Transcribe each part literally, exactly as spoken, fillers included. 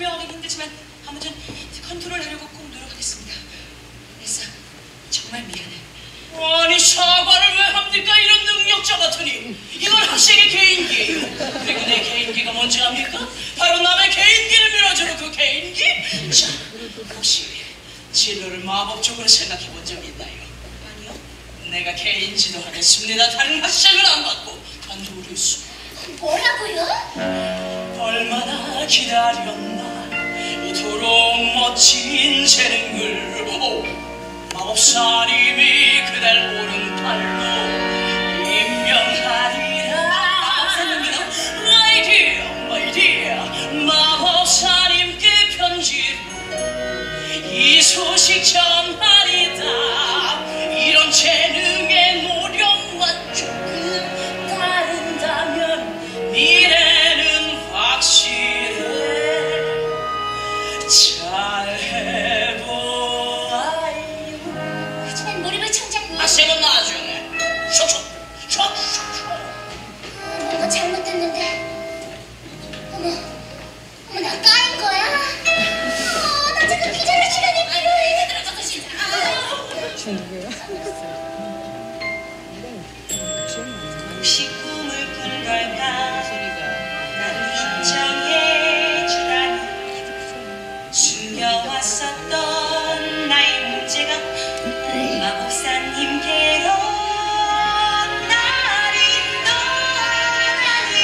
설명하기는 힘들지만 아무튼 컨트롤하려고 꼭 노력하겠습니다. 애써 정말 미안해. 아니 사과를 왜 합니까? 이런 능력자 같으니. 이건 학생의 개인기예요. 그리고 내 개인기가 뭔지 압니까? 바로 남의 개인기를 밀어주는 그 개인기? 자, 혹시 진로를 마법적으로 생각해본 적이 있나요? 아니요. 내가 개인 지도하겠습니다. 다른 학생은 안 받고 단독으로 있어. 뭐라고요? 얼마나 기다렸나 이토록 멋진 재능을. 오, 마법사님이 그댈 오른팔로 임명하리라. 감사합니다. My dear, my dear, 마법사님께 편지로 이 소식 전하리다. 이런 재능의 노력만 조금 따른다면 미래는 확실해. 잘 해보아요. 하지만 몰입을 창작부 학생은 나중에 촉촉촉촉촉. 아, 뭔가 잘못됐는데. 어머, 어머, 나 까인 거야? 어, 나 지금 기절할 시간이 필요해. 얘들아, 저도 시작. 쟤 누구야? 혹시 꿈을 꾼 걸까? 정해주라니 숨겨왔었던 나의 문제가 마법사님께로 날이 떠나니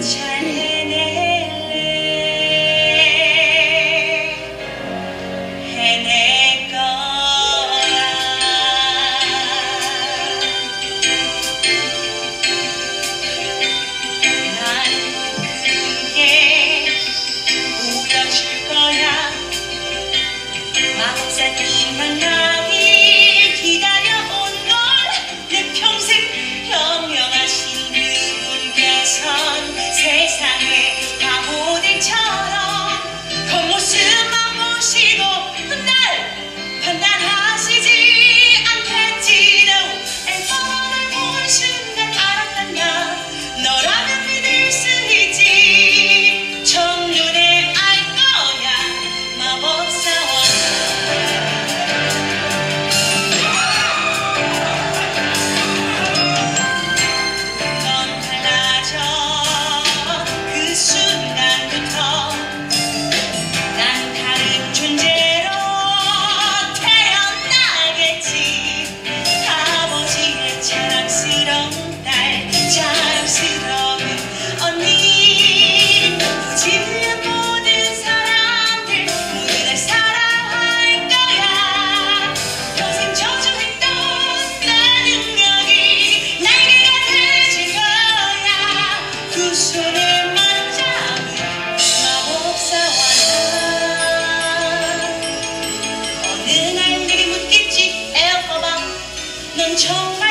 잘 해낼래 해낼 거야. 마법사님만 나를 기다려온 걸 내 평생 현명하신 분께선 세상의 바보들처럼 겉모습만 보시고 날 판단하시지 않겠지요. 앨범을 본 순간 알았다면 너라면 믿을 수 있지. 첫눈에 알 거야 마법사원. 정말